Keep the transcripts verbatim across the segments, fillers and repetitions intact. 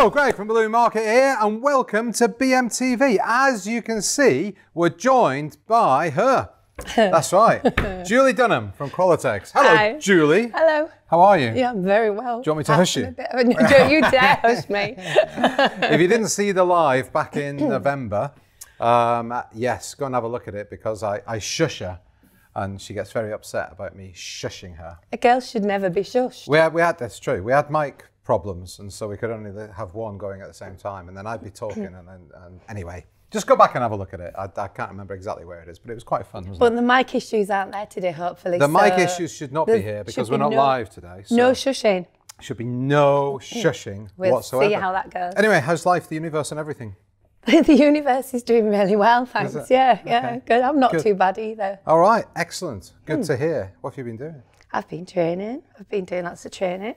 Hello, Greg from Balloon Market here, and welcome to B M T V. As you can see, we're joined by her. That's right, Julie Dunham from Qualatex. Hello, Hi. Julie. Hello. How are you? Yeah, I'm very well. Do you want me to hush you? Don't you dare hush me. If you didn't see the live back in November, um, yes, go and have a look at it because I, I shush her. And she gets very upset about me shushing her. A girl should never be shushed. We had, we had, that's true. We had mic problems, and so we could only have one going at the same time. And then I'd be talking, and, and, and anyway, just go back and have a look at it. I, I can't remember exactly where it is, but it was quite fun, wasn't but it? But the mic issues aren't there today, hopefully. The so mic issues should not be here because be we're not no, live today. So no shushing. Should be no shushing we'll whatsoever. We'll see how that goes. Anyway, how's life, the universe, and everything? The universe is doing really well, thanks. Yeah, okay. yeah, good. I'm not good. too bad either. All right, excellent. Good mm. to hear. What have you been doing? I've been training. I've been doing lots of training.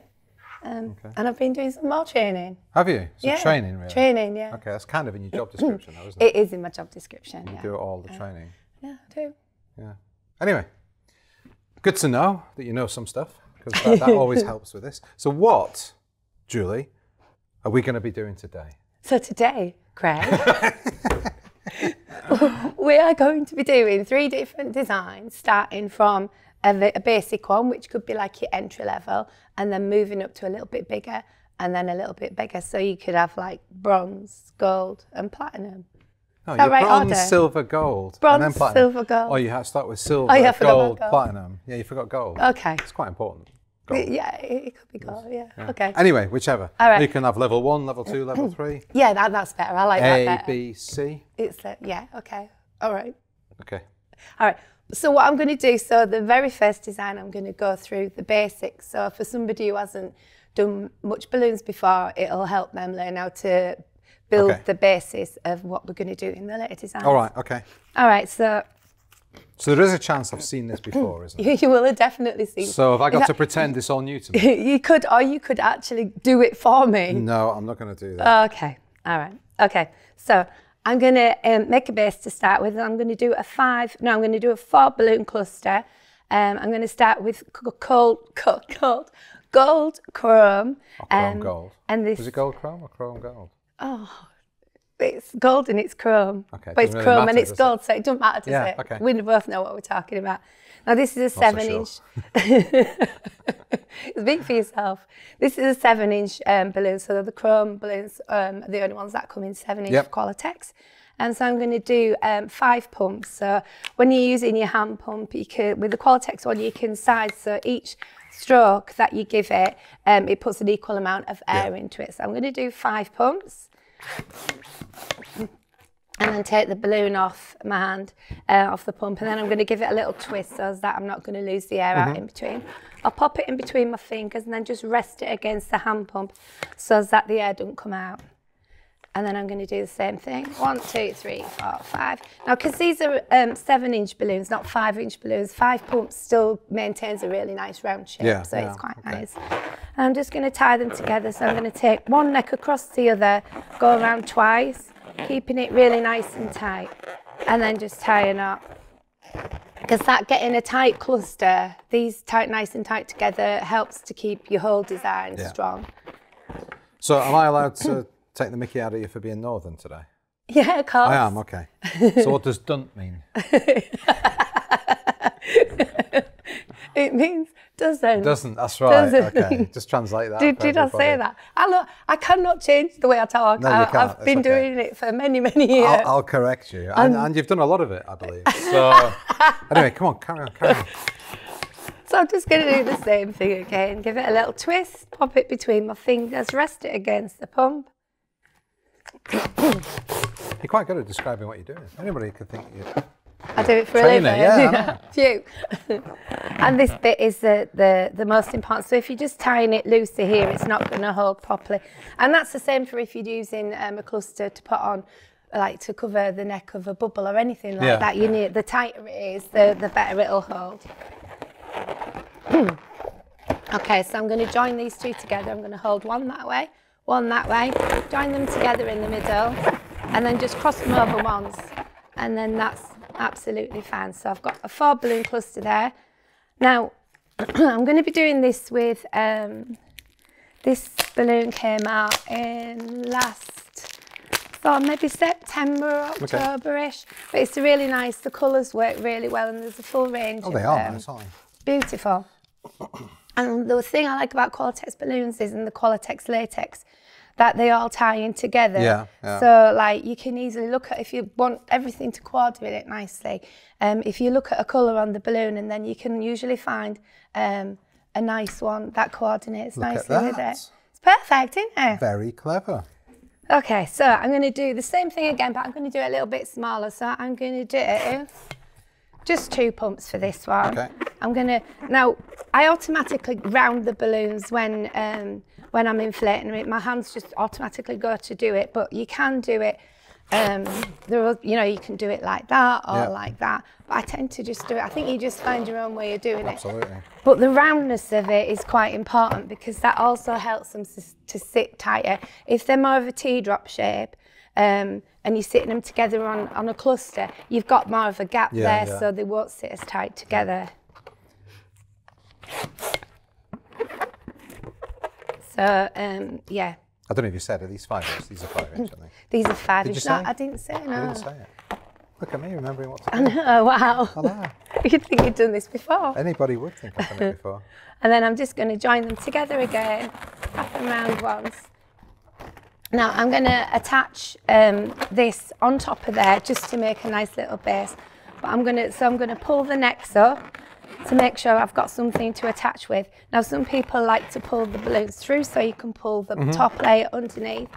Um, okay. And I've been doing some more training. Have you? So yeah. training, really? Training, yeah. Okay, that's kind of in your job description, though, isn't it? It is in my job description, You yeah. do all the training. Uh, yeah, I do. Yeah. Anyway, good to know that you know some stuff, because that, that always helps with this. So what, Julie, are we going to be doing today? So today, Craig, we are going to be doing three different designs, starting from a, a basic one, which could be like your entry level, and then moving up to a little bit bigger, and then a little bit bigger. So you could have like bronze, gold, and platinum. Oh, no, right bronze, order? silver, gold, bronze, and then platinum. silver, gold. Oh, you have to start with silver, oh, yeah, gold, gold, platinum. Yeah, you forgot gold. Okay, it's quite important. Gold. Yeah, it could be gold, yeah. yeah. Okay. Anyway, whichever. All right. You can have level one, level two, level three. Yeah, that, that's better. I like A, that better. A, B, C. It's uh, yeah, okay. All right. Okay. All right. So what I'm going to do, so the very first design, I'm going to go through the basics. So for somebody who hasn't done much balloons before, it'll help them learn how to build okay. the basis of what we're going to do in the later design. All right, okay. All right, so... So there is a chance I've seen this before, isn't it? You will have definitely seen it. So have I got that, to pretend it's all new to me? You could, or you could actually do it for me. No, I'm not going to do that. Okay, all right. Okay, so I'm going to um, make a base to start with. I'm going to do a five, no, I'm going to do a four balloon cluster. Um, I'm going to start with cold, cold, cold, gold, chrome. Oh, chrome um, gold. And this, was it gold chrome or chrome gold? Oh. It's gold and it's chrome, okay, but it's really chrome matter, and it's gold, it? so it doesn't matter, does yeah, it? Okay. We both know what we're talking about. Now this is a Not seven-inch. So sure. Speak for yourself. This is a seven-inch um, balloon, so the chrome balloons um, are the only ones that come in seven-inch yep. Qualatex. And so I'm going to do um, five pumps. So when you're using your hand pump, you can, with the Qualatex one, you can size. So each stroke that you give it, um, it puts an equal amount of air yeah. into it. So I'm going to do five pumps. And then take the balloon off my hand, uh, off the pump, and then I'm going to give it a little twist so that I'm not going to lose the air mm-hmm. out in between. I'll pop it in between my fingers and then just rest it against the hand pump so that the air doesn't come out. And then I'm going to do the same thing. One, two, three, four, five. Now, because these are um, seven-inch balloons, not five-inch balloons, five pumps still maintains a really nice round shape, yeah, so yeah, it's quite okay. nice. And I'm just going to tie them together. So I'm going to take one neck across the other, go around twice, keeping it really nice and tight, and then just tie a knot. Because that getting a tight cluster, these tight, nice and tight together, helps to keep your whole design yeah. strong. So am I allowed to... Take the mickey out of you for being northern today? Yeah, of course. I am, okay. So what does dunt mean? It means doesn't. Doesn't, that's right, doesn't. okay. Just translate that. Did, did I say that? I, look, I cannot change the way I talk. No, I, you can't. I've been okay. doing it for many, many years. I'll, I'll correct you. And, um, and you've done a lot of it, I believe. So anyway, come on, carry on, carry on. So I'm just going to do the same thing again, give it a little twist, pop it between my fingers, rest it against the pump. You're quite good at describing what you're doing. Anybody could think you I do it for trainer. a living. Yeah, Phew. And this bit is the, the, the most important. So if you're just tying it looser here, it's not going to hold properly. And that's the same for if you're using um, a cluster to put on, like to cover the neck of a bubble or anything like yeah. that. You need, the tighter it is, the, the better it'll hold. Okay, so I'm going to join these two together. I'm going to hold one that way, one that way, join them together in the middle, and then just cross them over once, and then that's absolutely fine. So I've got a four balloon cluster there. Now, I'm going to be doing this with um, This balloon came out in last fall, maybe September, October-ish. Okay. But it's really nice. The colours work really well, and there's a full range. Oh, they of are them. Nice, aren't they? Beautiful. And the thing I like about Qualatex balloons is in the Qualatex latex that they all tie in together. Yeah, yeah. So like you can easily look at, if you want everything to coordinate nicely, um, if you look at a colour on the balloon, and then you can usually find um, a nice one that coordinates look nicely that. with it. It's perfect, isn't it? Very clever. Okay, so I'm going to do the same thing again, but I'm going to do it a little bit smaller. So I'm going to do just two pumps for this one. Okay. I'm going to, now I automatically round the balloons when um, when I'm inflating it. My hands just automatically go to do it, but you can do it, um, there are, you know, you can do it like that or yeah. like that. But I tend to just do it, I think you just find your own way of doing Absolutely. it. Absolutely. But the roundness of it is quite important because that also helps them to, to sit tighter. If they're more of a teardrop shape, Um, and you're sitting them together on, on a cluster, you've got more of a gap yeah, there yeah. so they won't sit as tight together. So, um, yeah. I don't know if you said, are these five inch? These are five inch, aren't they? These are five inch. No, I didn't say, no. You didn't say it. Look at me remembering what to do. I know, wow. I know. You'd think you'd done this before. Anybody would think I've done it before. And then I'm just going to join them together again, wrap them round once. Now I'm going to attach um, this on top of there just to make a nice little base. But I'm going to, so I'm going to pull the necks up to make sure I've got something to attach with. Now some people like to pull the balloons through so you can pull the mm-hmm. top layer underneath.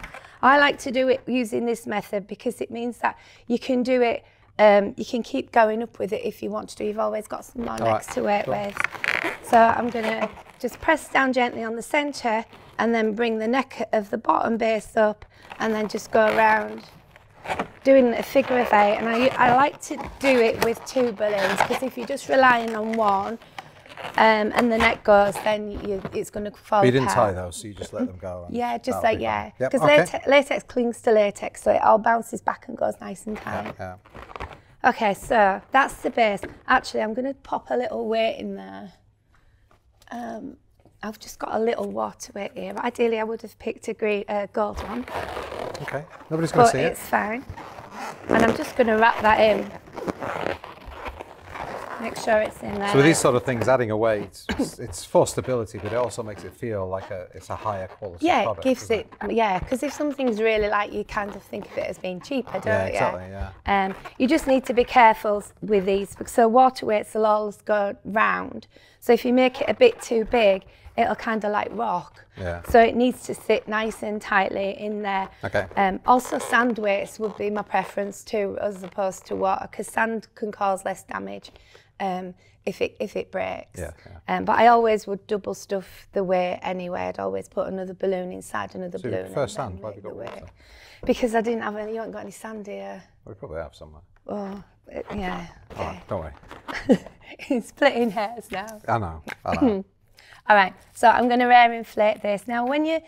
I like to do it using this method because it means that you can do it, um, you can keep going up with it if you want to do. You've always got some more All necks right. to work sure. with. So I'm going to just press down gently on the centre and then bring the neck of the bottom base up and then just go around doing a figure of eight. And I, I like to do it with two balloons because if you're just relying on one um, and the neck goes, then you, it's going to fall apart. But you didn't tie those, so you just let them go? Yeah, just like, yeah. Because yep, okay. latex, latex clings to latex, so it all bounces back and goes nice and tight. Yeah, yeah. Okay, so that's the base. Actually, I'm going to pop a little weight in there. Um, I've just got a little water weight here. Ideally, I would have picked a green, uh, gold one. Okay, nobody's going to see it. But it's fine. And I'm just going to wrap that in. Make sure it's in there. So with these sort of things, adding a weight, it's, it's for stability, but it also makes it feel like a, it's a higher quality yeah, product. Yeah, it gives it, it, yeah, because if something's really light, you kind of think of it as being cheaper, don't you? Yeah, exactly, yeah. yeah. Um, you just need to be careful with these. So water weights will always go round. So if you make it a bit too big, it'll kind of like rock. Yeah. So it needs to sit nice and tightly in there. Okay. Um, also sand weights would be my preference too, as opposed to water, because sand can cause less damage um, if it if it breaks. Yeah, yeah. Um, but I always would double stuff the weight anyway. I'd always put another balloon inside another so balloon. So you prefer sand? Why have you got water? Because I didn't have any, you haven't got any sand here. Well, we probably have somewhere. Oh, it, yeah. Okay. All right, don't worry. It's splitting hairs now. I know, I know. All right, so I'm going to air inflate this. Now, when you,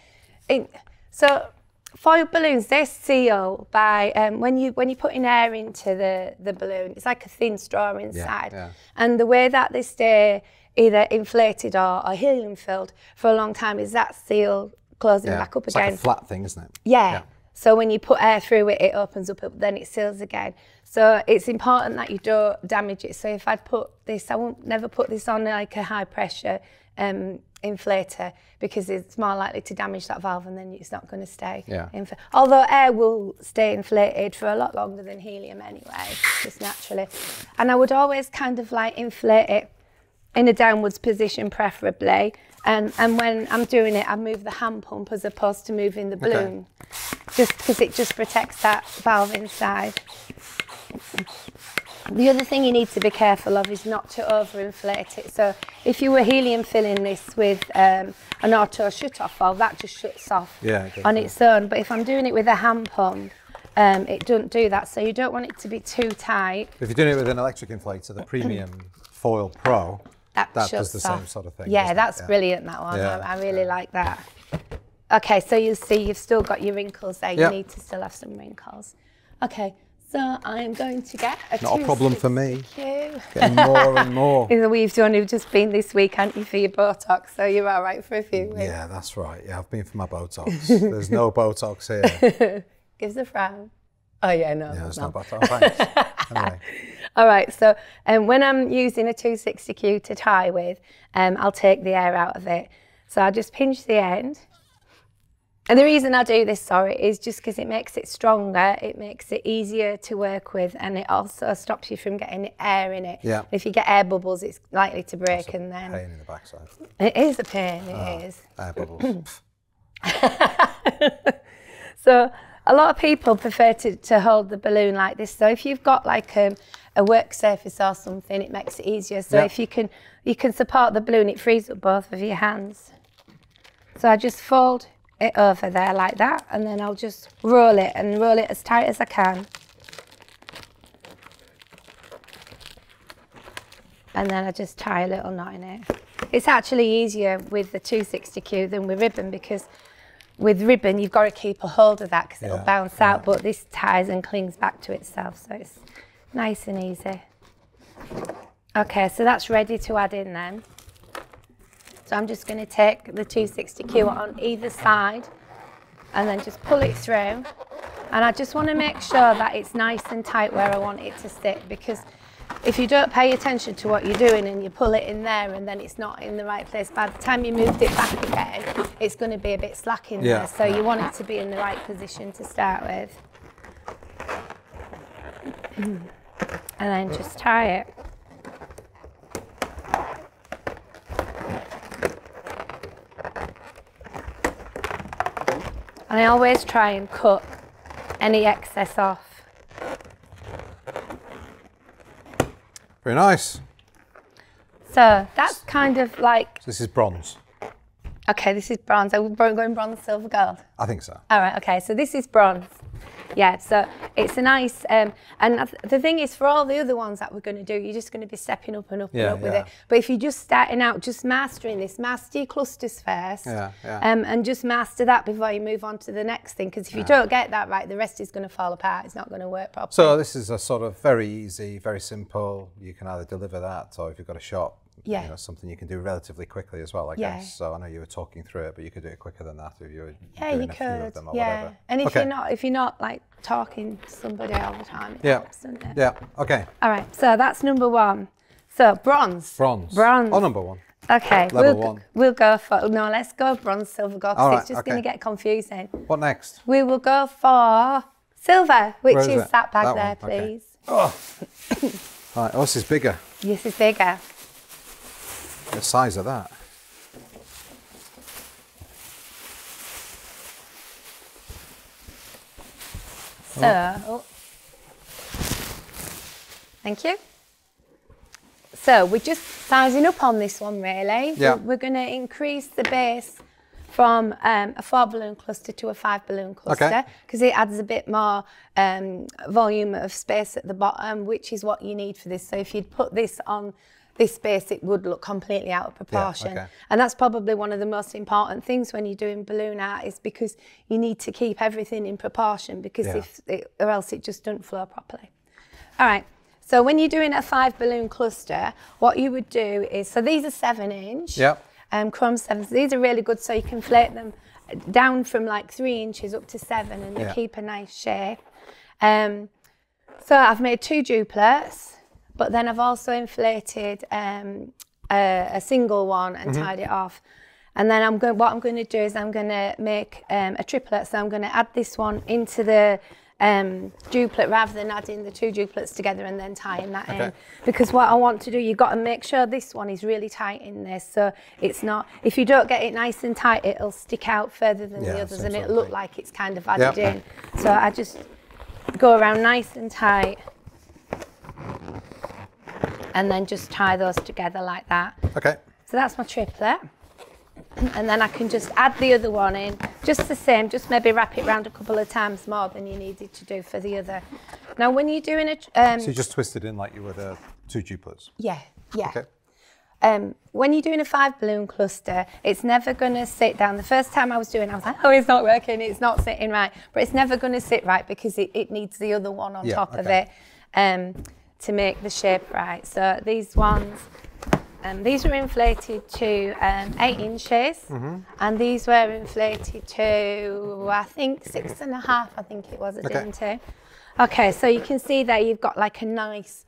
in, so foil balloons, they seal by, um, when you when you put in air into the, the balloon, it's like a thin straw inside. Yeah, yeah. And the way that they stay either inflated or, or helium filled for a long time is that seal closing yeah. back up it's again. It's like a flat thing, isn't it? Yeah. yeah. So when you put air through it, it opens up, then it seals again. So it's important that you don't damage it. So if I'd put this, I won't never put this on like a high pressure Um, inflator because it's more likely to damage that valve and then it's not going to stay. Yeah. Although air will stay inflated for a lot longer than helium anyway, just naturally. And I would always kind of like inflate it in a downwards position preferably. And, and when I'm doing it, I move the hand pump as opposed to moving the balloon, okay. just because it just protects that valve inside. The other thing you need to be careful of is not to overinflate it. So if you were helium filling this with um, an auto shut-off valve, that just shuts off yeah, okay, on cool. its own. But if I'm doing it with a hand pump, um, it doesn't do that. So you don't want it to be too tight. If you're doing it with an electric inflator, the Premium Foil Pro, that, that does the off. same sort of thing. Yeah, that's yeah. brilliant, that one. Yeah, I, I really yeah. like that. Okay, so you'll see you've still got your wrinkles there. Yep. You need to still have some wrinkles. Okay. So I'm going to get a Not a problem for me. Getting more and more. In the we've done, you've just been this week, haven't you, for your Botox? So you're all right for a few weeks. Yeah, that's right. Yeah, I've been for my Botox. There's no Botox here. Gives a frown. Oh yeah, no. Yeah, there's no Botox. Thanks. Anyway. All right. So um, when I'm using a two sixty Q to tie with, um, I'll take the air out of it. So I just pinch the end. And the reason I do this, sorry, is just because it makes it stronger, it makes it easier to work with, and it also stops you from getting air in it. Yeah. If you get air bubbles, it's likely to break. That's a and then... pain in the backside. It is a pain, it oh, is. Air bubbles. So a lot of people prefer to, to hold the balloon like this. So if you've got like a, a work surface or something, it makes it easier. So yeah. if you can, you can support the balloon, it frees up both of your hands. So I just fold it over there like that, and then I'll just roll it and roll it as tight as I can. And then I just tie a little knot in it. It's actually easier with the two sixty Q than with ribbon, because with ribbon you've got to keep a hold of that because yeah, it'll bounce yeah. out, but this ties and clings back to itself, so it's nice and easy. Okay, so that's ready to add in then. So I'm just going to take the two sixty Q on either side and then just pull it through. And I just want to make sure that it's nice and tight where I want it to sit, because if you don't pay attention to what you're doing and you pull it in there and then it's not in the right place, by the time you moved it back again, it's going to be a bit slack in yeah. there. So you want it to be in the right position to start with. And then just tie it. And I always try and cut any excess off. Very nice. So that's kind of like... So this is bronze. Okay, this is bronze. Are we going bronze, silver, gold? I think so. All right, okay, so this is bronze. Yeah, so it's a nice... Um, and the thing is, for all the other ones that we're going to do, you're just going to be stepping up and up yeah, and up yeah. with it. But if you're just starting out, just mastering this, master your clusters first. Yeah, yeah. Um, and just master that before you move on to the next thing. Because if you yeah. don't get that right, the rest is going to fall apart. It's not going to work properly. So this is a sort of very easy, very simple. You can either deliver that, or if you've got a shop, yeah. you know, something you can do relatively quickly as well, I yeah. guess. So I know you were talking through it, but you could do it quicker than that if you were yeah, doing you a could. Few of them or yeah. whatever. And if okay. you're not, if you're not like talking to somebody all the time, it yeah. helps, doesn't it? Yeah. Okay. All right. So that's number one. So bronze. Bronze. Bronze. Oh, number one. Okay. Level we'll, one. We'll go for no. Let's go bronze, silver, gold. Right, it's just okay. going to get confusing. What next? We will go for silver, which Where is, is that bag that there, okay. please. Oh. All right. Oh, this is bigger. This is bigger. The size of that. So, oh. thank you. So we're just sizing up on this one, really. Yeah. We're going to increase the base from um, a four balloon cluster to a five balloon cluster, because okay. it adds a bit more um, volume of space at the bottom, which is what you need for this. So if you'd put this on this space, it would look completely out of proportion. Yeah, okay. And that's probably one of the most important things when you're doing balloon art, is because you need to keep everything in proportion, because yeah. if it, or else it just doesn't flow properly. All right, so when you're doing a five balloon cluster, what you would do is, so these are seven inch, yep. um, crumb sevens, these are really good, so you can flake them down from like three inches up to seven, and they yeah. keep a nice shape. Um, so I've made two duplets, but then I've also inflated um, a, a single one and mm-hmm. tied it off. And then I'm going, what I'm going to do is I'm going to make um, a triplet. So I'm going to add this one into the um, duplet rather than adding the two duplets together and then tying that okay. in. Because what I want to do, you've got to make sure this one is really tight in this. So it's not, if you don't get it nice and tight, it'll stick out further than yeah, the others and it'll look like it's kind of added yep. in. So I just go around nice and tight, and then just tie those together like that. Okay. So that's my triplet. And then I can just add the other one in, just the same, just maybe wrap it round a couple of times more than you needed to do for the other. Now when you're doing it... Um, so you just twist it in like you were the two duplets? Yeah, yeah. Okay. Um, when you're doing a five balloon cluster, it's never going to sit down. The first time I was doing it, I was like, oh, it's not working, it's not sitting right. But it's never going to sit right because it, it needs the other one on yeah, top okay. of it um, to make the shape right. So these ones, um, these were inflated to um, eight inches, mm-hmm. and these were inflated to, I think, six and a half, I think it was, it okay. didn't it? Okay, so you can see there you've got like a nice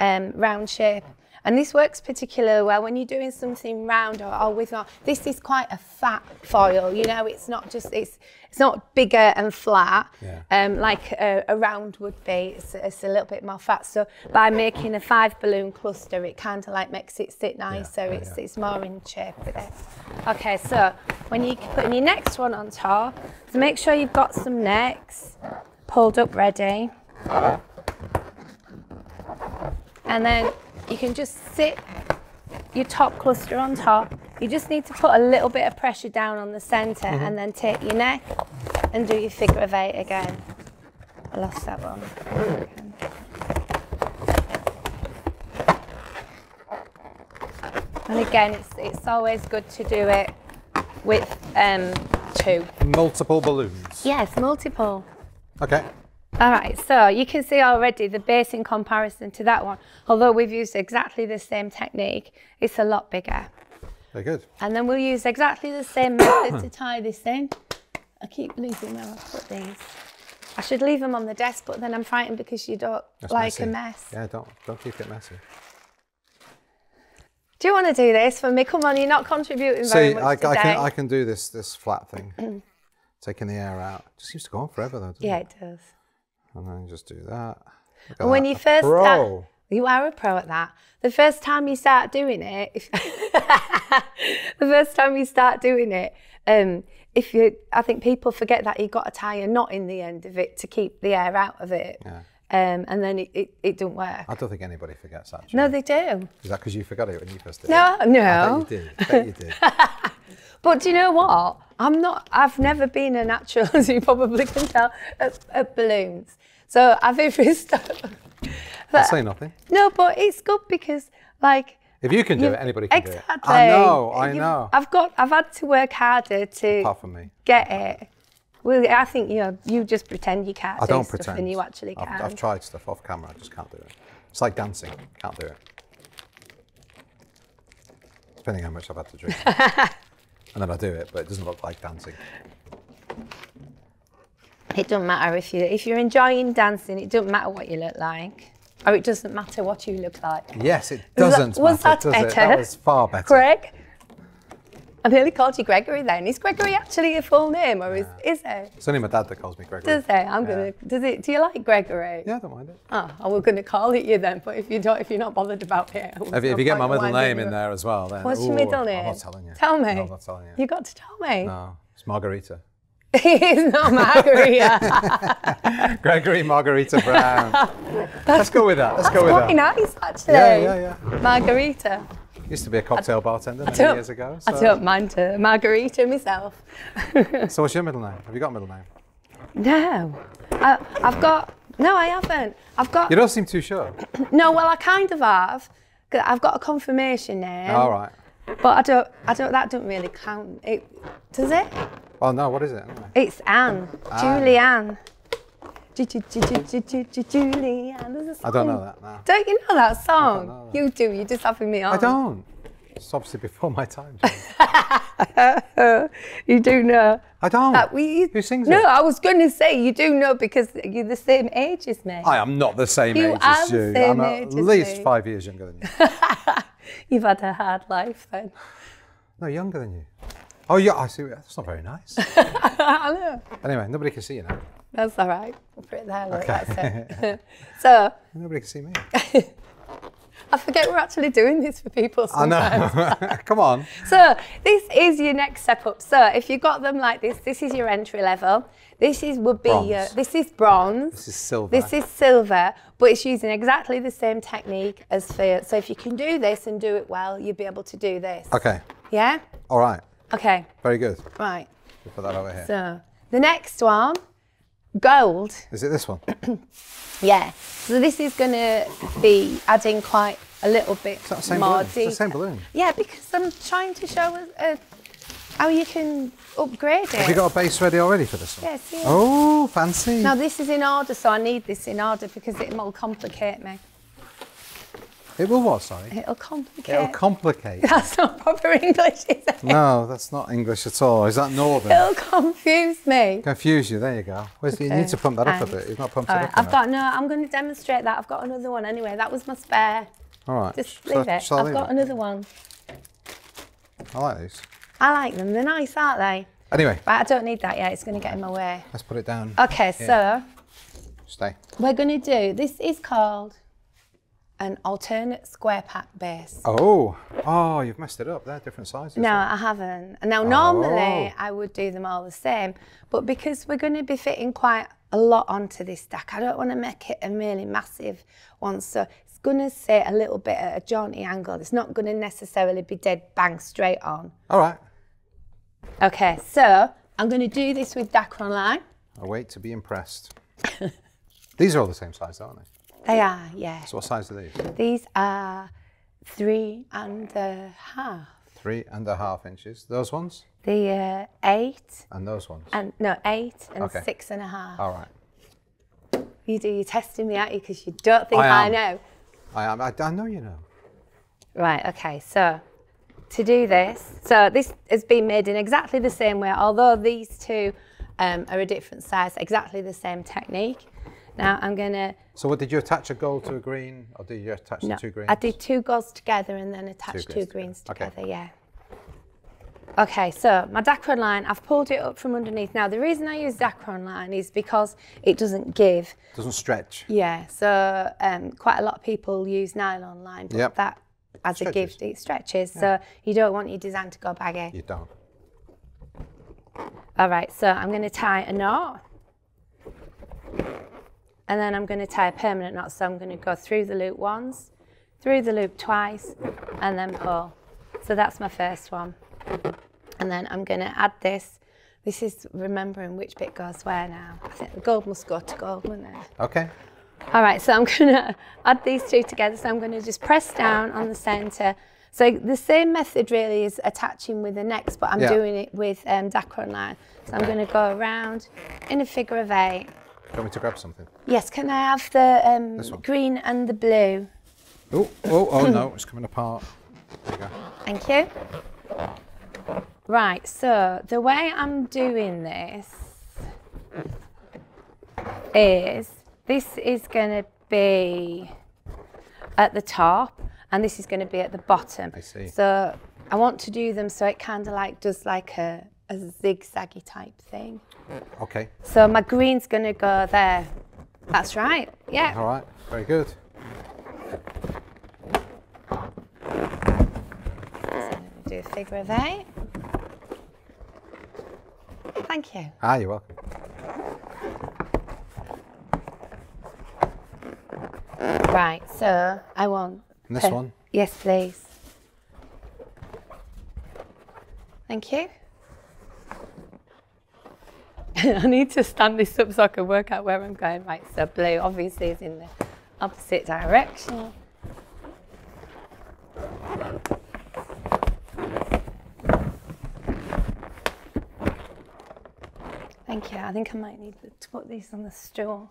um, round shape. And this works particularly well when you're doing something round or, or with not. This is quite a fat foil, you know. It's not just it's it's not bigger and flat yeah. um, like a, a round would be. It's, it's a little bit more fat. So by making a five balloon cluster, it kind of like makes it sit nicer. Yeah. It's yeah. it's more in shape with it. Okay, so when you're putting your next one on top, so make sure you've got some necks pulled up ready, and then. You can just sit your top cluster on top. You just need to put a little bit of pressure down on the centre mm-hmm. and then take your neck and do your figure of eight again. I lost that one. And again, it's, it's always good to do it with um, two. Multiple balloons? Yes, multiple. Okay. All right, so you can see already the base in comparison to that one, although we've used exactly the same technique, it's a lot bigger. Very good. And then we'll use exactly the same method to tie this in. I keep losing where I put these. I should leave them on the desk, but then I'm frightened because you don't That's like messy. a mess. Yeah, don't, don't keep it messy. Do you want to do this for me? Come on, you're not contributing very see, much I, today. I can, I can do this, this flat thing, taking the air out. It just seems to go on forever though, doesn't it? Yeah, it does. And then just do that. And when that. you first pro. start, you are a pro at that. The first time you start doing it, if the first time you start doing it, um, if you, I think people forget that you've got to tie a knot in the end of it to keep the air out of it. Yeah. Um, and then it, it, it don't work. I don't think anybody forgets that. No, they do. Is that because you forgot it when you first did no, it? No, no. I bet you did. I bet you did. But do you know what? I'm not, I've never been a natural, as you probably can tell, at, at balloons. So I've every stuff. I'll say nothing. No, but it's good because, like... If you can do you, it, anybody can exactly. do it. I know, I know. I've got, I've had to work harder to Apart from me. get it. Well, I think, you know, you just pretend you can't I do don't stuff pretend. and you actually can. I've, I've tried stuff off camera, I just can't do it. It's like dancing, can't do it. Depending how much I've had to drink. And then I do it, but it doesn't look like dancing. It doesn't matter if you if you're enjoying dancing. It doesn't matter what you look like, or it doesn't matter what you look like. Yes, it doesn't. Was that, was matter, that does better? It? That was far better. Greg, I nearly called you Gregory. Then is Gregory actually a full name, or yeah. is is it? It's only my dad that calls me Gregory. Does it? I'm yeah. gonna. Does it? Do you like Gregory? Yeah, I don't mind it. Oh, well, we're gonna call it you then. But if you don't, if you're not bothered about it, if, if you get my middle name in there as well, then what's ooh, your middle name? I'm not telling you. Tell me. No, I'm not telling you. You got to tell me. No, it's Margarita. It's not Margarita. Gregory Margarita Brown. Let's go with that. Let's that's go with that. That's quite nice, actually. Yeah, yeah, yeah. Margarita. Used to be a cocktail I, bartender many years ago. So. I don't mind her. Margarita myself. So what's your middle name? Have you got a middle name? No. I, I've got... No, I haven't. I've got... You don't seem too sure. No, well, I kind of have. I've got a confirmation name. All right. But I don't... I don't. That doesn't really count. It, does it? Oh, no. What is it? It's Anne. Anne. Julie Anne. Julianne. I don't know that, no. Don't you know that song? I don't know that. You do, you're just having me on. I don't. It's obviously before my time. You do know. I don't. That we, Who sings no, it? No, I was going to say you do know because you're the same age as me. I am not the same you age as you. I'm at least me. five years younger than you. You've had a hard life then. No, younger than you. Oh, yeah, I see. That's not very nice. I know. Anyway, nobody can see you now. That's all right. I'll put it there. Look, okay. That's it. So nobody can see me. I forget we're actually doing this for people sometimes. I know. Come on. So this is your next step up. So if you've got them like this, this is your entry level. This is would be your, this is bronze. This is silver. This is silver, but it's using exactly the same technique as for. So if you can do this and do it well, you'll be able to do this. Okay. Yeah. All right. Okay. Very good. Right. We'll put that over here. So the next one. Gold. Is it this one? Yeah. So this is going to be adding quite a little bit mardy. Is that the same balloon? It's the same balloon? Yeah, because I'm trying to show uh, how you can upgrade it. Have you got a base ready already for this one? Yes, yes. Oh, fancy. Now, this is in order, so I need this in order because it will complicate me. It will what, sorry? It'll complicate. It'll complicate. That's not proper English, is it? No, that's not English at all. Is that northern? It'll confuse me. Confuse you, there you go. Where's okay. the, you need to pump that Thanks. up a bit. You've not pumped all it right. up I've enough. got, no, I'm going to demonstrate that. I've got another one anyway. That was my spare. All right. Just leave so, it. I've leave got it? another one. I like these. I like them. They're nice, aren't they? Anyway. But I don't need that yet. It's going to get in my way. Let's put it down. Okay, here. so. Stay. We're going to do, this is called an alternate square pack base. Oh, oh, you've messed it up. They're different sizes. No, right? I haven't. Now, normally oh. I would do them all the same, but because we're going to be fitting quite a lot onto this stack, I don't want to make it a really massive one. So it's going to sit a little bit at a jaunty angle. It's not going to necessarily be dead bang straight on. All right. Okay, so I'm going to do this with Dacron Line. I wait to be impressed. These are all the same size, aren't they? They are, yeah. So what size are these? These are three and a half. Three and a half inches. Those ones? The uh, eight. And those ones? And no, eight and okay. six and a half. All right. You do, you're testing me, aren't you? Because you don't think I, I know. I am. I, I know you know. Right, okay. So to do this, so this has been made in exactly the same way, although these two um, are a different size, exactly the same technique. Now I'm going to... So what, did you attach a gold to a green, or did you attach no, the two greens? I did two golds together and then attached two greens, two greens together, together okay. yeah. Okay, so my Dacron Line, I've pulled it up from underneath. Now the reason I use Dacron Line is because it doesn't give. Doesn't stretch. Yeah, so um, quite a lot of people use nylon line, but yep. that, as stretches. a gift, it stretches. Yeah. So you don't want your design to go baggy. You don't. All right, so I'm going to tie a knot. And then I'm going to tie a permanent knot, so I'm going to go through the loop once, through the loop twice, and then pull. So that's my first one. And then I'm going to add this. This is remembering which bit goes where now. I think the gold must go to gold, wouldn't it? Okay. All right, so I'm going to add these two together. So I'm going to just press down on the centre. So the same method really is attaching with the necks, but I'm yeah. doing it with um, Dacron Line. So I'm going to go around in a figure of eight. Do you want me to grab something? Yes, can I have the um, green and the blue? Oh, oh, oh no, it's coming apart. There you go. Thank you. Right, so the way I'm doing this is, this is going to be at the top and this is going to be at the bottom. I see. So I want to do them so it kind of like does like a... a zigzaggy type thing. Okay. So my green's gonna go there. That's right, yeah. All right, very good. So do a figure of eight. Thank you. Ah, you're welcome. Right, so I want... And this one? Yes, please. Thank you. I need to stand this up so I can work out where I'm going. Right, so blue obviously is in the opposite direction. Thank you. I think I might need to put these on the stool.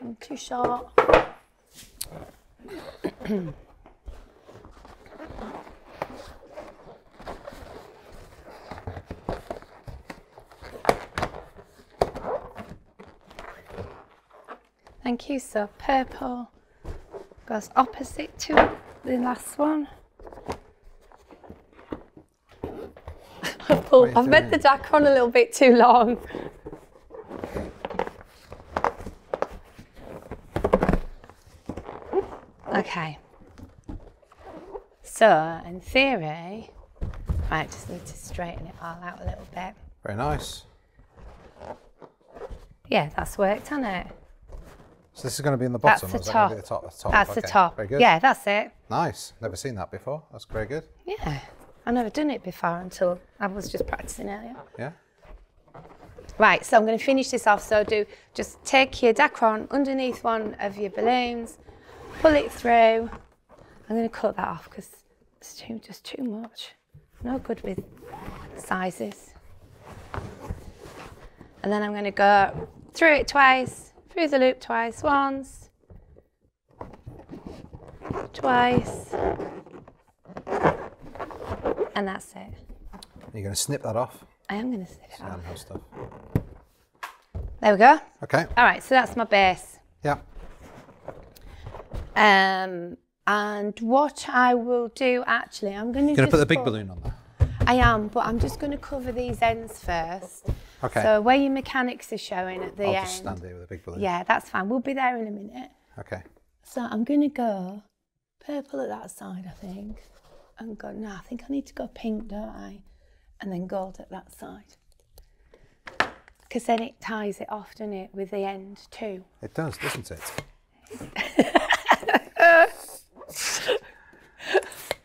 I'm too short. Thank you. So purple goes opposite to the last one. I've, I've made the Dacron a little bit too long. Okay. So in theory, I just need to straighten it all out a little bit. Very nice. Yeah, that's worked, hasn't it? So this is going to be in the bottom? That's the top. That the top? That's top. That's okay. the top. Very good. Yeah, that's it. Nice. Never seen that before. That's very good. Yeah. I've never done it before until I was just practicing earlier. Yeah. Right, so I'm going to finish this off. So do just take your Dacron underneath one of your balloons, pull it through, I'm going to cut that off because it's too, just too much. No good with sizes. And then I'm going to go through it twice, through the loop twice, once, twice, and that's it. You're going to snip that off? I am going to snip it off. Stuff. There we go. Okay. All right, so that's my base. Yeah. Um, and what I will do, actually, I'm going to. You're going to put the big put, balloon on there? I am, but I'm just going to cover these ends first. Okay. So where your mechanics are showing at the I'll end. I'll just stand here with a big balloon. Yeah, that's fine. We'll be there in a minute. Okay. So I'm going to go purple at that side, I think. And go, no, I think I need to go pink, don't I? And then gold at that side. Because then it ties it off, doesn't it, with the end too? It does, doesn't it? Do you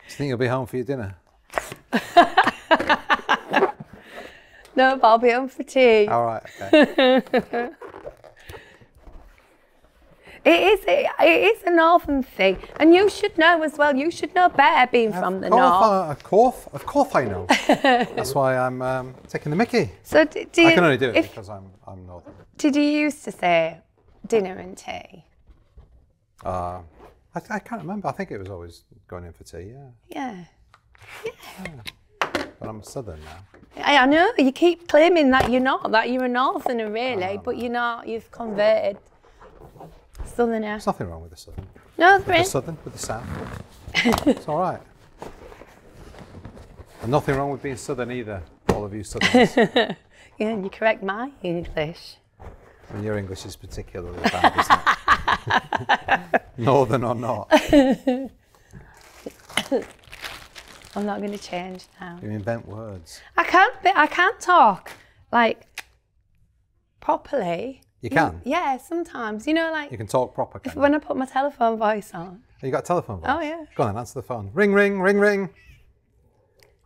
think you'll be home for your dinner? No, but I'll be home for tea. All right, okay. It is, it, it is a northern thing, and you should know as well. You should know better, being of from the course, north. Uh, of course, of course I know. That's why I'm um, taking the mickey. So do, do you, I can only do it if, because I'm, I'm northern. Did you used to say dinner and tea? Uh, I, I can't remember. I think it was always going in for tea, yeah. Yeah. Yeah. yeah. But I'm southern now. I, I know, you keep claiming that you're not, that you're a northerner really, um, but you're not, you've converted. Southerner. There's nothing wrong with the southern. No, there is. The southern, with the south. It's all right. And nothing wrong with being southern either, all of you southerners. Yeah, and you correct my English. And your English is particularly bad, isn't it? Northern or not. I'm not going to change now. You invent words. I can't, be, I can't talk, like, properly. You can? Yeah, sometimes. You know, like... You can talk proper, can if, when I put my telephone voice on. You got a telephone voice? Oh, yeah. Go on then, answer the phone. Ring, ring, ring, ring.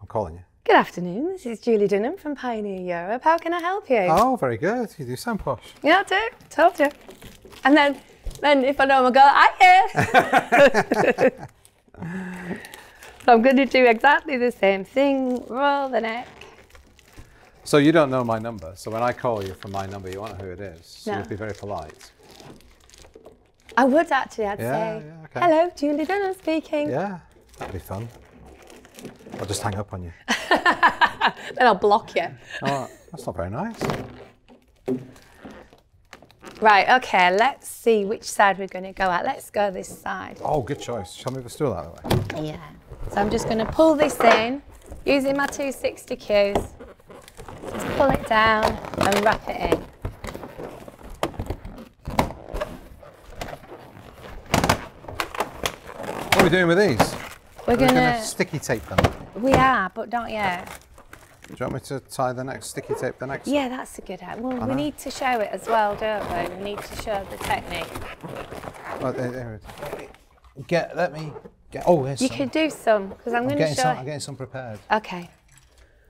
I'm calling you. Good afternoon. This is Julie Dunham from Pioneer Europe. How can I help you? Oh, very good. You do sound posh. Yeah, I do. Told you. And then, then if I know my girl, I hear. So I'm going to do exactly the same thing. Roll the neck. So you don't know my number, so when I call you from my number, you won't know who it is. So no. You'd be very polite. I would actually, I'd yeah, say, yeah, okay. Hello, Julie Dunham speaking. Yeah, that'd be fun. I'll just hang up on you. Then I'll block you. Oh, that's not very nice. Right, okay, let's see which side we're going to go at. Let's go this side. Oh, good choice. Shall I move the stool out of the way? Yeah. So I'm just going to pull this in using my two sixty Qs. Just pull it down and wrap it in. What are we doing with these? We're going to sticky tape them. We are, but don't yet. Do you want me to tie the next sticky tape the next? Yeah, that's a good idea. Well, we need to show it as well, don't we? We need to show the technique. Well, there, there it is. Get, let me get. Oh, here's you some. You could do some because I'm, I'm going to show. Some, I'm getting some prepared. Okay.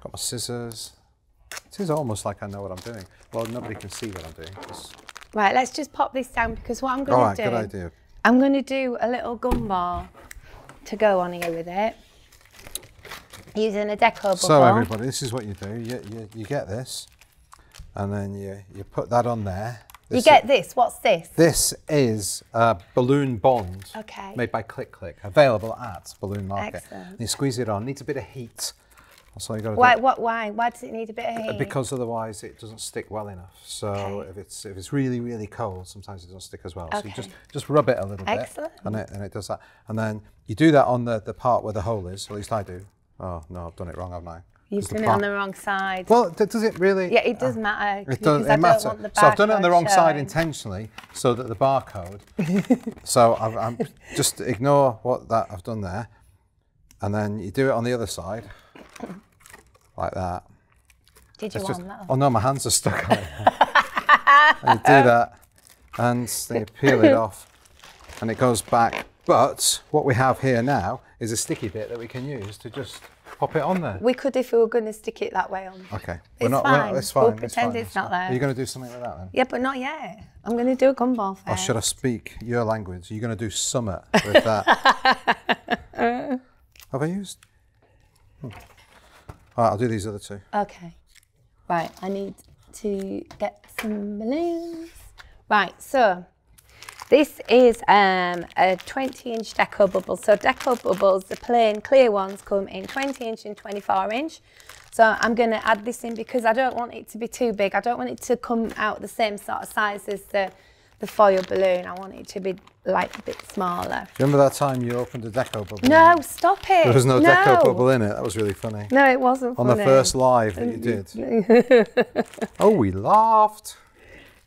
Got my scissors. This is almost like I know what I'm doing. Well, nobody can see what I'm doing. It's... Right, let's just pop this down because what I'm going right, to do... All right, good idea. I'm going to do a little gumball to go on here with it. Using a deco bubble. So everybody, this is what you do. You, you, you get this and then you, you put that on there. This you get is, this, what's this? This is a Balloon Bond okay. made by Click Click, available at Balloon Market. Excellent. And you squeeze it on, needs a bit of heat. So you got to why, do what, why? Why does it need a bit of heat? Because otherwise it doesn't stick well enough. So okay. if it's if it's really really cold, sometimes it doesn't stick as well. Okay. So you just just rub it a little Excellent. bit, and it and it does that. And then you do that on the the part where the hole is. At least I do. Oh no, I've done it wrong, haven't I? You've done it on the wrong side. Well, does it really? Yeah, it does uh, matter. It does. It matters. So I've done it on the wrong showing. side intentionally, so that the barcode. So I've, I'm just ignore what that I've done there, and then you do it on the other side. Like that. Did you warm that up? Oh no, my hands are stuck on it. And you do that and then you peel it off and it goes back. But what we have here now is a sticky bit that we can use to just pop it on there? We could if we were going to stick it that way on. Okay. We're it's not, fine. We're not, it's fine. We'll it's pretend fine. It's not there. Are you going to do something like that then? Yeah, but not yet. I'm going to do a gumball fair. Or should I speak your language? Are you going to do summit with that? Have I used? Hmm. All right, I'll do these other two. Okay. Right, I need to get some balloons. Right, so this is um, a twenty inch deco bubble. So deco bubbles, the plain clear ones, come in twenty inch and twenty-four inch. So I'm going to add this in because I don't want it to be too big. I don't want it to come out the same sort of size as the, the foil balloon. I want it to be like a bit smaller. Do you remember that time you opened a deco bubble? No, in? Stop it. There was no, no deco bubble in it. That was really funny. No, it wasn't funny. On the first live that you did. Oh, we laughed.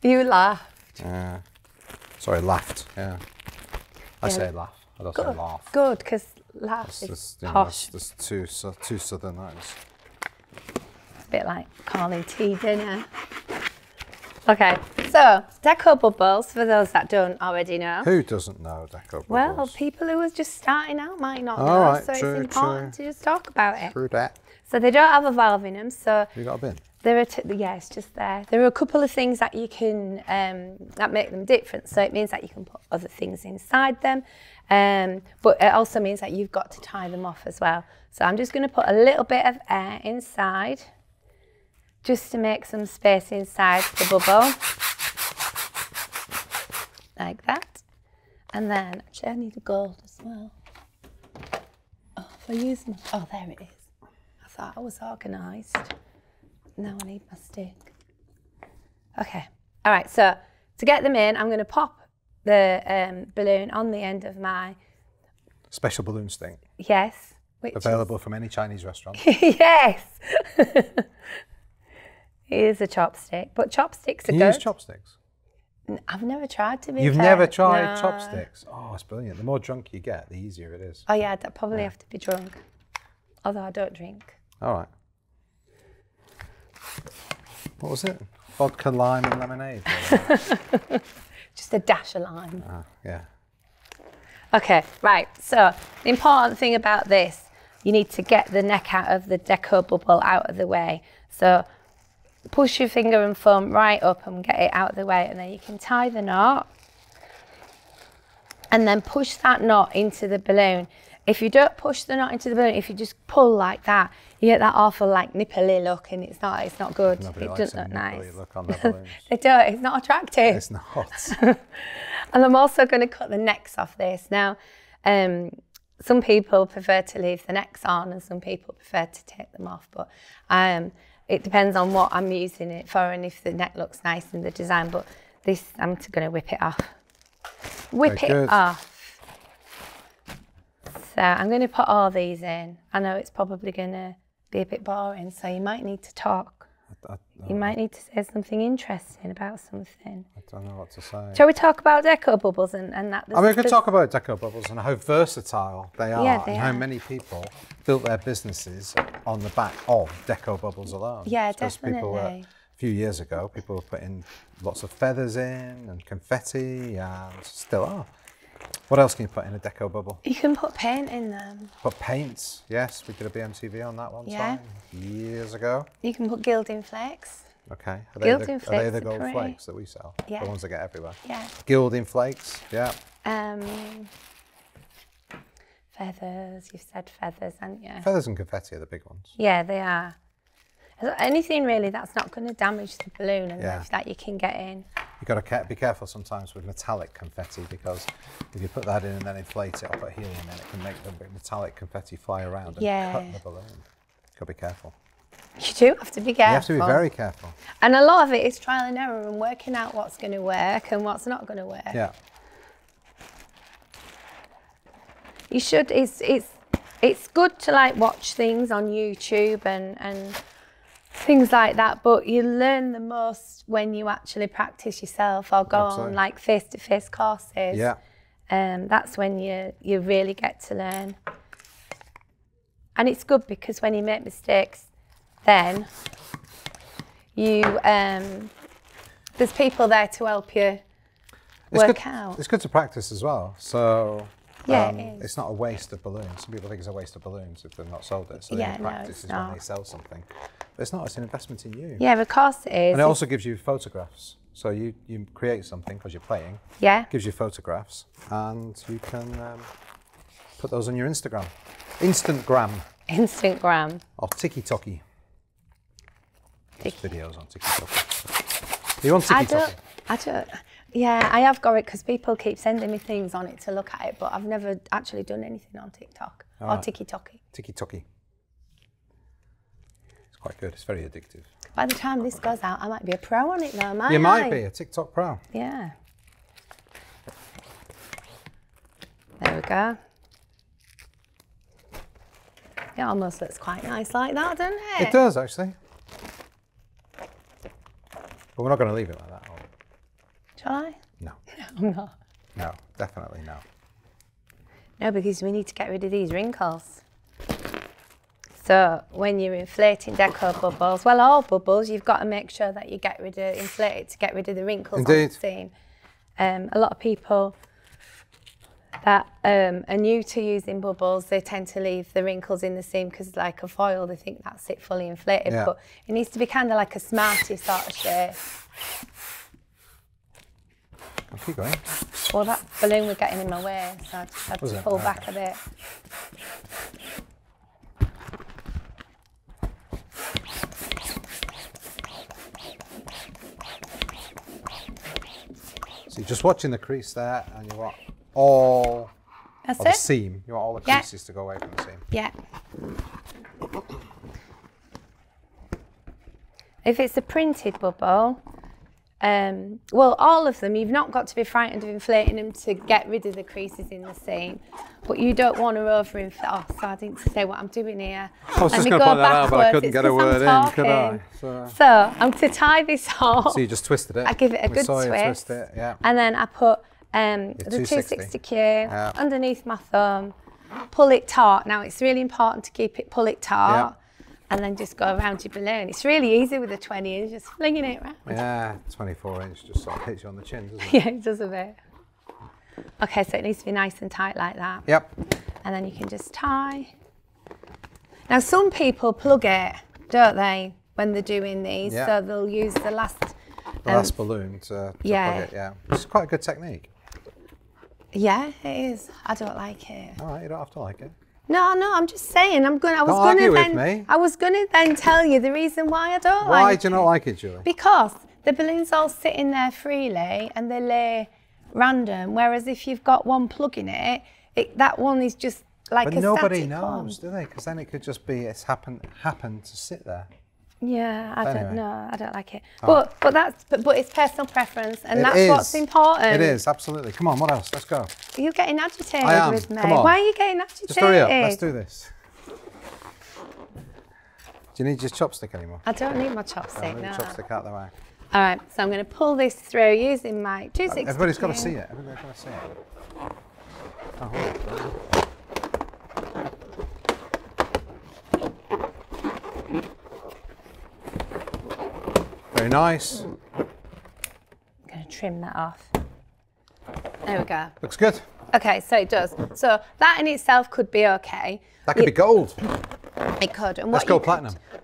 You laughed. Yeah. Sorry, laughed. Yeah. I yeah. say laugh. I don't Good. say laugh. Good, because laugh that's, is that's, you know, posh. That's, that's too, so, too southern, that is. It's a bit like calling tea dinner. Okay, so deco bubbles, for those that don't already know. Who doesn't know deco bubbles? Well, people who are just starting out might not know, right, so true, it's important true. to just talk about it. True that. So they don't have a valve in them, so... You got a bin? There are, t yeah, it's just there. There are a couple of things that you can, um, that make them different, so it means that you can put other things inside them, um, but it also means that you've got to tie them off as well. So I'm just going to put a little bit of air inside, just to make some space inside the bubble, like that. And then, actually I need a gold as well. Oh, if I use my, oh there it is. I thought I was organised. Now I need my stick. Okay, all right, so to get them in, I'm gonna pop the um, balloon on the end of my... Special balloon sting. Yes. Which available is... from any Chinese restaurant. Yes. It is a chopstick, but chopsticks are good. You use chopsticks? I've never tried to be You've fair. never tried no. chopsticks? Oh, it's brilliant. The more drunk you get, the easier it is. Oh yeah, I'd probably yeah. have to be drunk. Although I don't drink. All right. What was it? Vodka, lime and lemonade? Just a dash of lime. Oh, yeah. Okay, right. So the important thing about this, you need to get the neck out of the deco bubble out of the way. So push your finger and thumb right up and get it out of the way, and then you can tie the knot and then push that knot into the balloon. If you don't push the knot into the balloon, if you just pull like that, you get that awful like nipply look, and it's not it's not good. Nobody it doesn't look nice. Look on the they don't, it's not attractive. It's not. And I'm also going to cut the necks off this. Now, um, some people prefer to leave the necks on and some people prefer to take them off, but um, it depends on what I'm using it for and if the neck looks nice in the design, but this, I'm going to whip it off. Whip Very it good. off. So I'm going to put all these in. I know it's probably going to be a bit boring, so you might need to talk. I, I, I, you might need to say something interesting about something. I don't know what to say. Shall we talk about deco bubbles and, and that? I mean, we could talk about deco bubbles and how versatile they are yeah, they and are. how many people built their businesses on the back of deco bubbles alone. Yeah, because definitely. People were, a few years ago, people were putting lots of feathers in and confetti and still are. What else can you put in a deco bubble? You can put paint in them. Put paints, yes. We did a B M T V on that one yeah. time, years ago. You can put gilding flakes. Okay. Are they gilding the, flakes Are they the gold pretty. flakes that we sell? Yeah. The ones that get everywhere? Yeah. Gilding flakes, yeah. Um, feathers, you've said feathers, haven't you? Feathers and confetti are the big ones. Yeah, they are. Anything really that's not going to damage the balloon and yeah. that you can get in. You've got to be careful sometimes with metallic confetti, because if you put that in and then inflate it or put helium in, it can make the metallic confetti fly around and yeah. cut the balloon. You've got to be careful. You do have to be careful. You have to be very careful. And a lot of it is trial and error and working out what's going to work and what's not going to work. Yeah. You should, it's, it's, it's good to like watch things on YouTube and, and things like that, but you learn the most when you actually practice yourself or go Absolutely. on like face-to-face courses. Yeah. Um, that's when you, you really get to learn. And it's good because when you make mistakes, then you, um, there's people there to help you it's work good, out. It's good to practice as well. So Yeah, um, it is. It's not a waste of balloons. Some people think it's a waste of balloons if they've not sold it. So yeah, the no, practice is not. When they sell something. But it's not, it's an investment in you. Yeah, of course it is. And it also gives you photographs. So you, you create something because you're playing. Yeah. It gives you photographs and you can um, put those on your Instagram. Instantgram. Instantgram. Or Tiki-Toki. There's videos on Tiki-Toki. Are you on Tiki-Toki? I don't, I don't. Yeah, I have got it because people keep sending me things on it to look at it, but I've never actually done anything on TikTok oh, or Tiki-Toki. Tiki-Toki. It's quite good. It's very addictive. By the time this goes out, I might be a pro on it though, might You I? might be a TikTok pro. Yeah. There we go. It almost looks quite nice like that, doesn't it? It does, actually. But we're not going to leave it like that. Shall I? No. No, I'm not. No, definitely no. No, because we need to get rid of these wrinkles. So when you're inflating deco bubbles, well, all bubbles, you've got to make sure that you get rid of, inflate it to get rid of the wrinkles. Indeed. On the seam. Um, a lot of people that um, are new to using bubbles, they tend to leave the wrinkles in the seam because like a foil, they think that's it fully inflated, yeah. But it needs to be kind of like a smarty sort of shape. I'll keep going. Well, that balloon was getting in my way, so I just had was to pull right. back a bit. So you're just watching the crease there, and you want all That's of it? the seam. You want all the yeah. creases to go away from the seam. Yeah. If it's a printed bubble, Um, well, all of them, you've not got to be frightened of inflating them to get rid of the creases in the seam, but you don't want to over-inflate. Oh, so I didn't say what I'm doing here. I was Let just going to point that out, but I couldn't it's get a word I'm in, could I? So, so I'm um, to tie this off. So you just twisted it. I give it a we good twist, twist it, yeah. And then I put um, the two sixty Q yeah. underneath my thumb, pull it taut. Now, it's really important to keep it, pull it taut. Yeah. And then just go around your balloon. It's really easy with a twenty inch, just flinging it around. Yeah, twenty-four inch just sort of hits you on the chin, doesn't it? Yeah, it does a bit. Okay, so it needs to be nice and tight like that. Yep. And then you can just tie. Now, some people plug it, don't they, when they're doing these? Yep. So they'll use the last... Um, the last balloon to, to yeah. plug it, yeah. It's quite a good technique. Yeah, it is. I don't like it. All right, you don't have to like it. No, no, I'm just saying. I'm going. I was going to then. Me. I was going to then tell you the reason why I don't why like. Why do you not like it, Julie? Because the balloons all sit in there freely and they lay random. Whereas if you've got one plug in it, it that one is just like but a static But nobody knows, one. do they? Because then it could just be it's happened happened to sit there. Yeah, I anyway. don't know. I don't like it. Oh. But but that's but, but it's personal preference, and it that's is. what's important. It is absolutely. Come on, what else? Let's go. You're getting agitated I am. with me. Come on. Why are you getting agitated? Just hurry up. Let's do this. Do you need your chopstick anymore? I don't need my chopstick. No, I need no. chopstick out the way. All right, so I'm going to pull this through using my two sixty. Everybody's got to see it. Everybody's got to see it. Oh, hold on. Very nice. I'm going to trim that off. There we go. Looks good. Okay, so it does. So that in itself could be okay. That could it, be gold. It could. And Let's what go platinum. Could,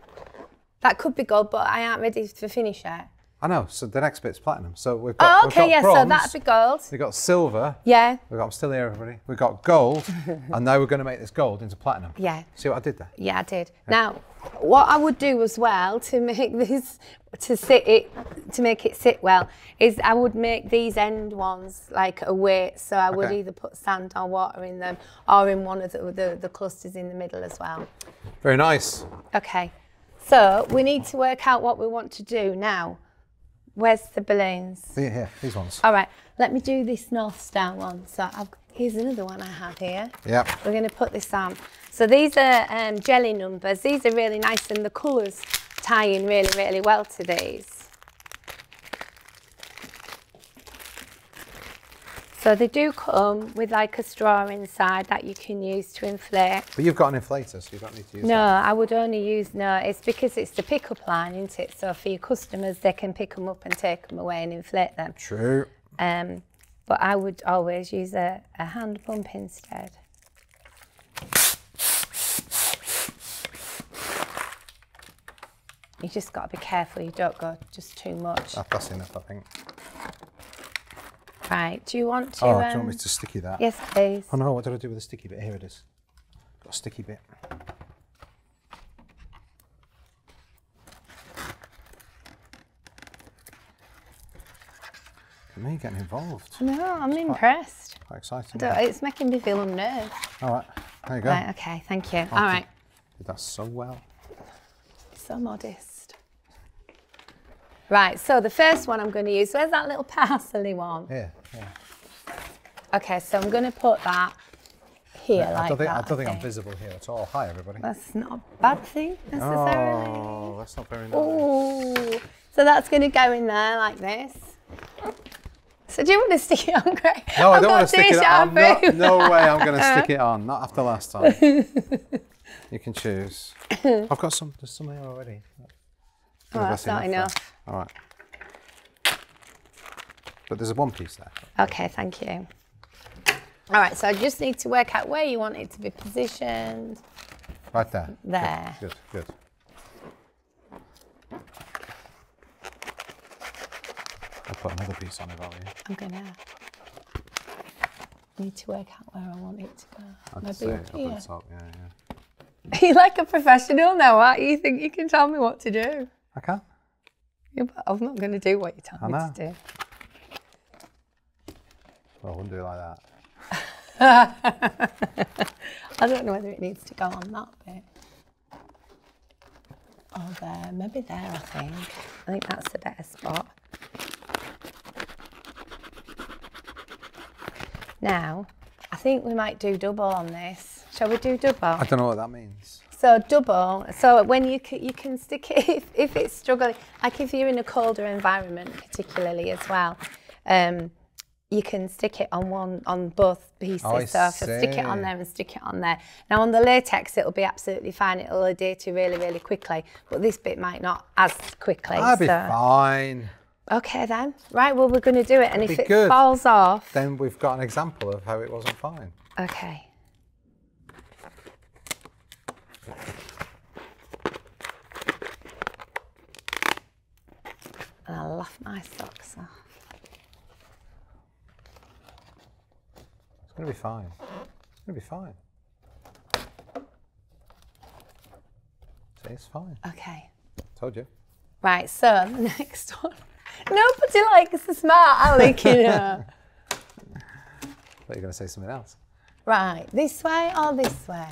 that could be gold, but I aren't ready to finish yet. I know, so the next bit's platinum. So we've got, oh, okay, we've got yeah, bronze, so that'd be gold. We've got silver. Yeah. We've got, I'm still here, everybody. We've got gold, and now we're going to make this gold into platinum. Yeah. See what I did there? Yeah, I did. Yeah. Now, what I would do as well to make this, to sit it, to make it sit well, is I would make these end ones like a weight, so I would okay. either put sand or water in them, or in one of the, the, the clusters in the middle as well. Very nice. Okay, so we need to work out what we want to do now. Where's the balloons? Here, here, these ones. All right, let me do this North Star one. So I've, here's another one I have here. Yeah. We're going to put this on. So these are um, jelly numbers. These are really nice, and the colours tie in really, really well to these. So they do come with like a straw inside that you can use to inflate. But you've got an inflator, so you don't need to use no, that. No, I would only use, no, it's because it's the pick-up line, isn't it? So for your customers, they can pick them up and take them away and inflate them. True. Um, but I would always use a, a hand pump instead. You just got to be careful you don't go just too much. That's enough, I think. Right, do you want to... Oh, um, do you want me to sticky that? Yes, please. Oh no, what did I do with the sticky bit? Here it is. Got a sticky bit. Me getting involved. No, I'm it's impressed. Quite, quite exciting. It's making me feel unnerved. All right, there you go. Right, okay, thank you. Oh, all right. Did that so well. So modest. Right, so the first one I'm going to use, where's that little parsley one? Here, yeah. Okay, so I'm going to put that here, yeah, like I don't think, that. I don't I think, think I'm visible here at all. Hi, everybody. That's not a bad thing, necessarily. Oh, that's not very nice. Oh, so that's going to go in there like this. So do you want to stick it on, Greg? No, I I'm don't want to stick it on. Not, no way I'm going to stick it on. Not after last time. You can choose. I've got some, there's some here already. Oh, that's not enough. enough. All right. But there's a one piece there. Okay, thank you. All right, so I just need to work out where you want it to be positioned. Right there. There. Good, good. good. I'll put another piece on it, aren't you? I'm going to need to work out where I want it to go. I'd Maybe say up here. Up top, yeah, yeah. You're like a professional now, aren't you? You think you can tell me what to do? I can. Yeah, but I'm not going to do what you tell I me know. to do. Well, I wouldn't do it like that. I don't know whether it needs to go on that bit. Or there. Maybe there, I think. I think that's the better spot. Now, I think we might do double on this. Shall we do double? I don't know what that means. So double, so when you, you can stick it, if, if it's struggling, like if you're in a colder environment particularly as well, um, you can stick it on one, on both pieces. Oh, I so if I stick it on there and stick it on there. Now on the latex, it'll be absolutely fine. It'll adhere to really, really quickly, but this bit might not as quickly. That'll so. be fine. Okay then, right, well we're going to do it, and if it good. falls off... Then we've got an example of how it wasn't fine. Okay. And I laugh my socks off. It's going to be fine. It's going to be fine. See, it's fine. Okay. Told you. Right, so the next one. Nobody likes the smart Alec, you know. But you're going to say something else. Right, this way or this way?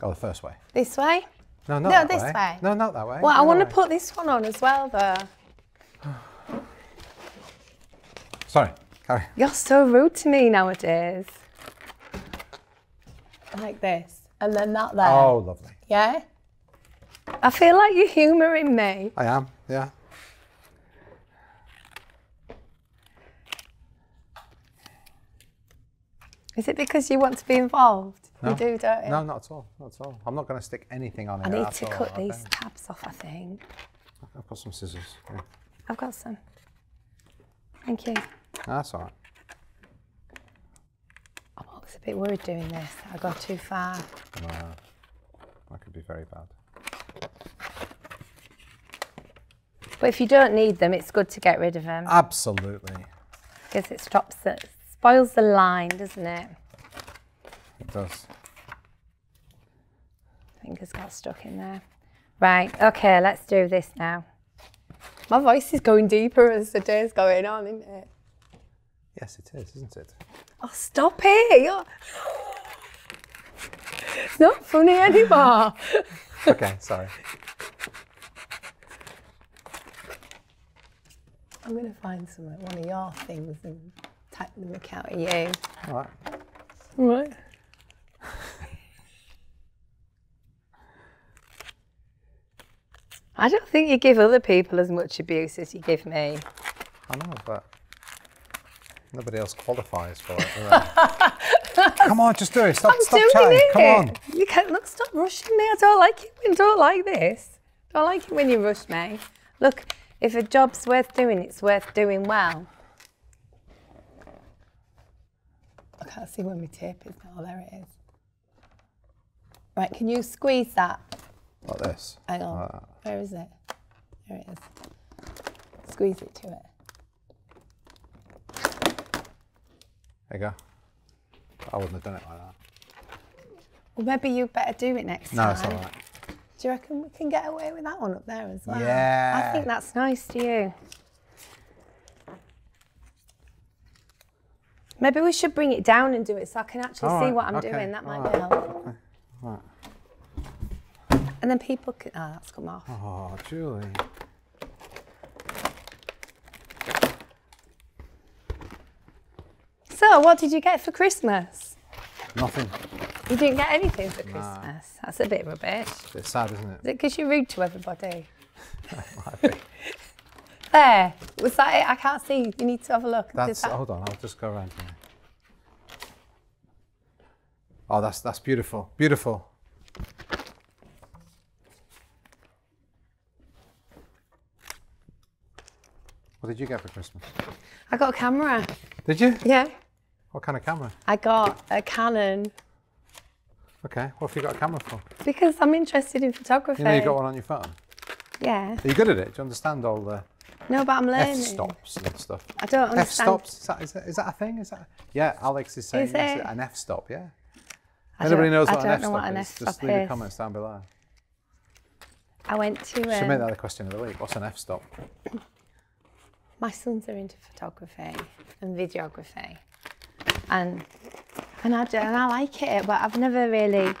Oh, the first way. This way? No, not no, that this way. way. No, not that way. Well, no, I want to put this one on as well, though. Sorry, carry. You're so rude to me nowadays. Like this, and then that there. Oh, lovely. Yeah? I feel like you're humouring me. I am, yeah. Is it because you want to be involved? No. You do, don't you? No, not at all, not at all. I'm not going to stick anything on it. I need to cut these tabs off, I think. I've got some scissors. Yeah. I've got some. Thank you. That's all right. I'm always a bit worried doing this. I go too far. No, that could be very bad. But if you don't need them, it's good to get rid of them. Absolutely. Because it stops it. Spoils the line, doesn't it? It does. Fingers got stuck in there. Right, okay, let's do this now. My voice is going deeper as the day's going on, isn't it? Yes, it is, isn't it? Oh, stop it! You're... It's not funny anymore. Okay, sorry. I'm going to find some one of your things and type them out of you. All right. All right. I don't think you give other people as much abuse as you give me. I know, but nobody else qualifies for it. Come on, just do it. Stop, I'm stop doing chatting. It. Come on. You can't look. Stop rushing me. I don't like it when you don't like this. I don't like it when you rush me. Look, if a job's worth doing, it's worth doing well. I can't see where my tape is now. Oh, there it is. Right, can you squeeze that? Like this? Hang on. Like where is it? There it is. Squeeze it to it. There you go. I wouldn't have done it like that. Well, maybe you'd better do it next no, time. No, it's all right. Do you reckon we can get away with that one up there as well? Yeah. I think that's nice to you. Maybe we should bring it down and do it so I can actually all see right. what I'm okay. doing. That all might right. be helpful. Okay. Right. And then people can... Oh, that's come off. Oh, Julie. So, what did you get for Christmas? Nothing. You didn't get anything for no. Christmas? That's a bit rubbish. It's a bit sad, isn't it? Is it because you're rude to everybody? Might be. There. Was that it? I can't see. You need to have a look. That's, that... Hold on, I'll just go around here. Oh, that's, that's beautiful. Beautiful. What did you get for Christmas? I got a camera. Did you? Yeah. What kind of camera? I got a Canon. Okay. What have you got a camera for? Because I'm interested in photography. You know you got one on your phone? Yeah. Are you good at it? Do you understand all the... No, but I'm learning. F-stops and stuff. I don't understand. F-stops? Is that, is, that, is that a thing? Is that? Yeah, Alex is saying is it? Is it an F-stop, yeah. Anybody knows what an F-stop is? Just leave your comments down below. I went to... Um, should make that the question of the week. What's an F-stop? My sons are into photography and videography, and and I do, and I like it, but I've never really.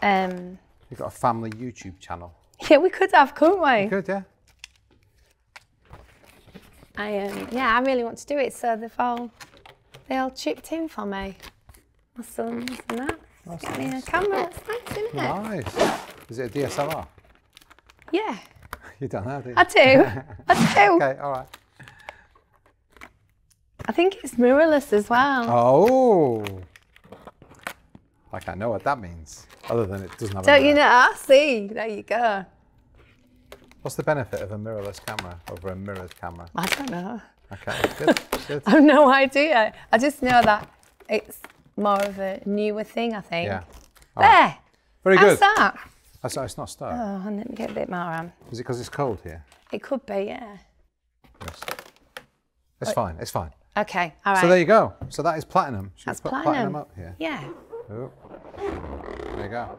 Um, You've got a family YouTube channel. Yeah, we could have, couldn't we? We could, yeah. I um, yeah, I really want to do it, so they've all they all chipped in for me. My sons and that. That's Get nice. Me a camera. That's nice, isn't it? Nice. Is it a D S L R? Yeah. You don't know, do you? I do. I do. Okay, all right. I think it's mirrorless as well. Oh. Like I know what that means, other than it doesn't have Don't a you know? I see. There you go. What's the benefit of a mirrorless camera over a mirrored camera? I don't know. Okay, good, good. I have no idea. I just know that it's more of a newer thing, I think. Yeah. All there. Right. Very good. How's that? That's, it's not stuck. Oh, and let me get a bit more on. Is it because it's cold here? It could be, yeah. Yes. It's what? Fine, it's fine. Okay, all right. So there you go. So that is platinum. Should That's we put platinum. platinum up here? Yeah. Oh. There you go.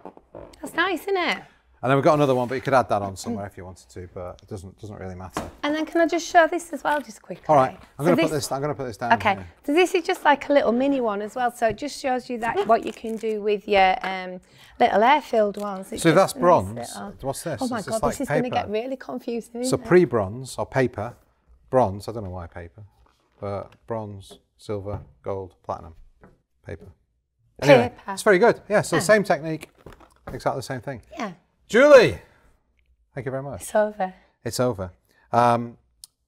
That's nice, isn't it? And then we've got another one, but you could add that on somewhere if you wanted to, but it doesn't doesn't really matter. And then can I just show this as well, just quickly? All right. I'm so gonna this, put this. I'm gonna put this down. Okay. Here. So this is just like a little mini one as well. So it just shows you that what you can do with your um, little airfield ones. It so that's bronze. What's this? Oh my it's god, like this is paper. Gonna get really confusing. Isn't so pre-bronze or paper, bronze. I don't know why paper. But bronze, silver, gold, platinum, paper. Anyway, paper. It's very good. Yeah, so yeah. same technique, exactly the same thing. Yeah. Julie, thank you very much. It's over. It's over. Um,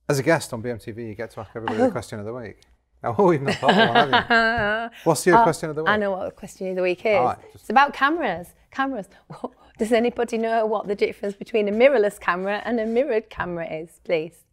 as a guest on B M T V, you get to ask everybody oh. the question of the week. Oh, you've not thought of one, have you? What's your oh, question of the week? I know what the question of the week is. Right, it's about cameras. Cameras. Does anybody know what the difference between a mirrorless camera and a mirrored camera is, please?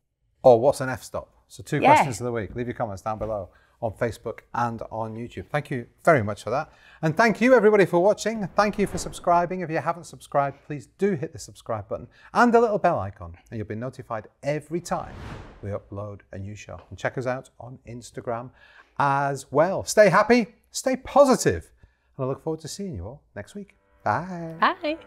Or what's an F-stop? So two yeah. questions of the week. Leave your comments down below on Facebook and on YouTube. Thank you very much for that. And thank you everybody for watching. Thank you for subscribing. If you haven't subscribed, please do hit the subscribe button and the little bell icon, and you'll be notified every time we upload a new show. And check us out on Instagram as well. Stay happy, stay positive, and I look forward to seeing you all next week. Bye. Bye.